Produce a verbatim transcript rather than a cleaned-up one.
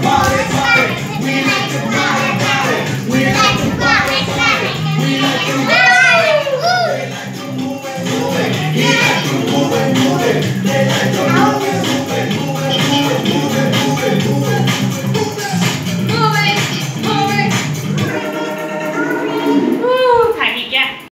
The